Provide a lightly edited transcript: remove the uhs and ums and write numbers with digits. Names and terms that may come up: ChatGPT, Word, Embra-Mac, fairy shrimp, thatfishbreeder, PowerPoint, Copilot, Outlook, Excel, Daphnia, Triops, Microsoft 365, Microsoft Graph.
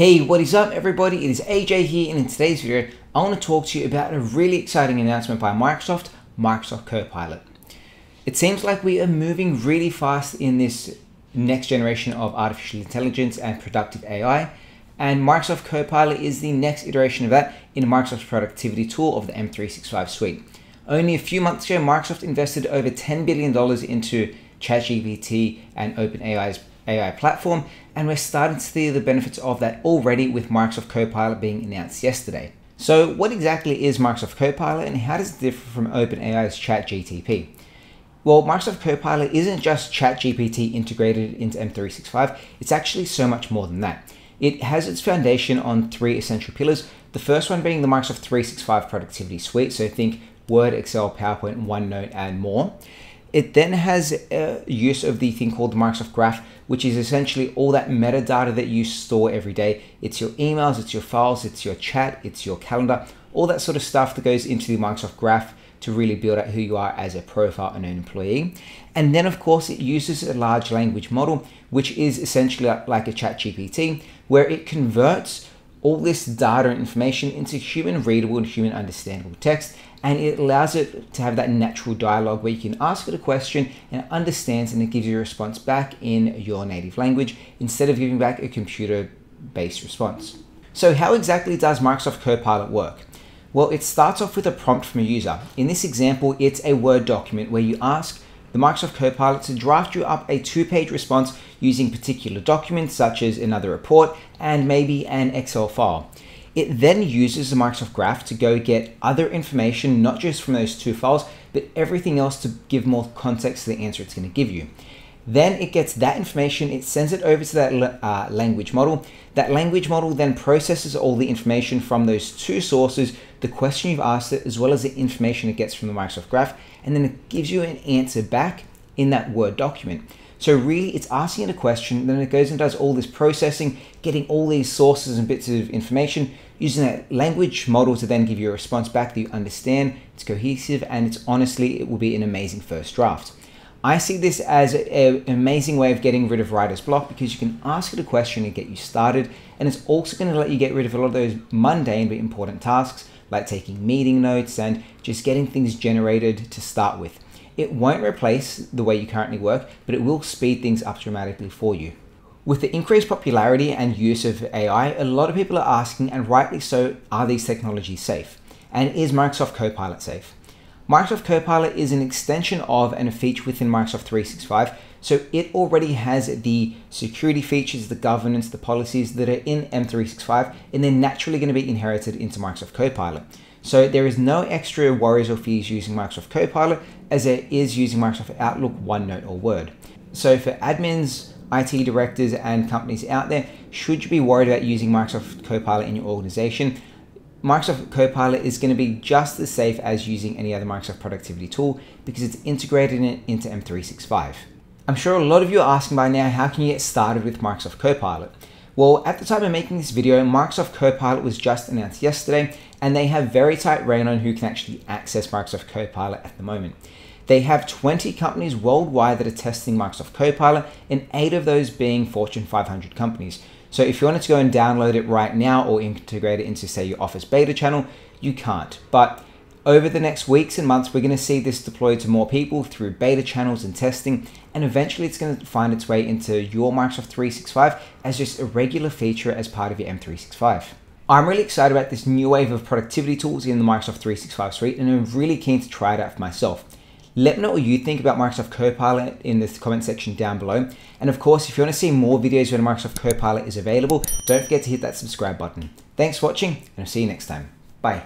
Hey, what is up everybody? It is AJ here, and in today's video, I want to talk to you about a really exciting announcement by Microsoft, Microsoft Copilot. It seems like we are moving really fast in this next generation of artificial intelligence and productive AI, and Microsoft Copilot is the next iteration of that in Microsoft's productivity tool of the M365 suite. Only a few months ago, Microsoft invested over $10 billion into ChatGPT and OpenAI's AI platform, and we're starting to see the benefits of that already with Microsoft Copilot being announced yesterday. So what exactly is Microsoft Copilot, and how does it differ from OpenAI's ChatGPT? Well, Microsoft Copilot isn't just ChatGPT integrated into M365, it's actually so much more than that. It has its foundation on three essential pillars, the first one being the Microsoft 365 productivity suite, so think Word, Excel, PowerPoint, OneNote, and more. It then has use of the thing called the Microsoft Graph, which is essentially all that metadata that you store every day. It's your emails, it's your files, it's your chat, it's your calendar, all that sort of stuff that goes into the Microsoft Graph to really build out who you are as a profile and an employee. And then of course it uses a large language model, which is essentially like a ChatGPT, where it converts all this data and information into human readable and human understandable text, and it allows it to have that natural dialogue where you can ask it a question and it understands and it gives you a response back in your native language instead of giving back a computer-based response. So how exactly does Microsoft Copilot work? Well, it starts off with a prompt from a user. In this example, it's a Word document where you ask the Microsoft Copilot to draft you up a 2-page response using particular documents such as another report and maybe an Excel file. It then uses the Microsoft Graph to go get other information, not just from those two files, but everything else to give more context to the answer it's going to give you. Then it gets that information, it sends it over to that language model. That language model then processes all the information from those two sources, the question you've asked it, as well as the information it gets from the Microsoft Graph, and then it gives you an answer back in that Word document. So really it's asking it a question, then it goes and does all this processing, getting all these sources and bits of information, using that language model to then give you a response back that you understand, it's cohesive, and it's honestly, it will be an amazing first draft. I see this as an amazing way of getting rid of writer's block because you can ask it a question and get you started, and it's also going to let you get rid of a lot of those mundane but important tasks like taking meeting notes and just getting things generated to start with. It won't replace the way you currently work, but it will speed things up dramatically for you. With the increased popularity and use of AI, a lot of people are asking, and rightly so, are these technologies safe? And is Microsoft Copilot safe? Microsoft Copilot is an extension of and a feature within Microsoft 365, so it already has the security features, the governance, the policies that are in M365, and they're naturally going to be inherited into Microsoft Copilot. So there is no extra worries or fees using Microsoft Copilot as there is using Microsoft Outlook, OneNote, or Word. So for admins, IT directors, and companies out there, should you be worried about using Microsoft Copilot in your organization, Microsoft Copilot is going to be just as safe as using any other Microsoft productivity tool because it's integrated into M365. I'm sure a lot of you are asking by now, how can you get started with Microsoft Copilot? Well, at the time of making this video, Microsoft Copilot was just announced yesterday, and they have very tight rein on who can actually access Microsoft Copilot at the moment. They have 20 companies worldwide that are testing Microsoft Copilot, and 8 of those being Fortune 500 companies. So if you wanted to go and download it right now or integrate it into, say, your Office beta channel, you can't. But over the next weeks and months, we're going to see this deployed to more people through beta channels and testing, and eventually it's going to find its way into your Microsoft 365 as just a regular feature as part of your M365. I'm really excited about this new wave of productivity tools in the Microsoft 365 suite, and I'm really keen to try it out for myself. Let me know what you think about Microsoft Copilot in the comment section down below. And of course, if you want to see more videos when Microsoft Copilot is available, don't forget to hit that subscribe button. Thanks for watching, and I'll see you next time. Bye.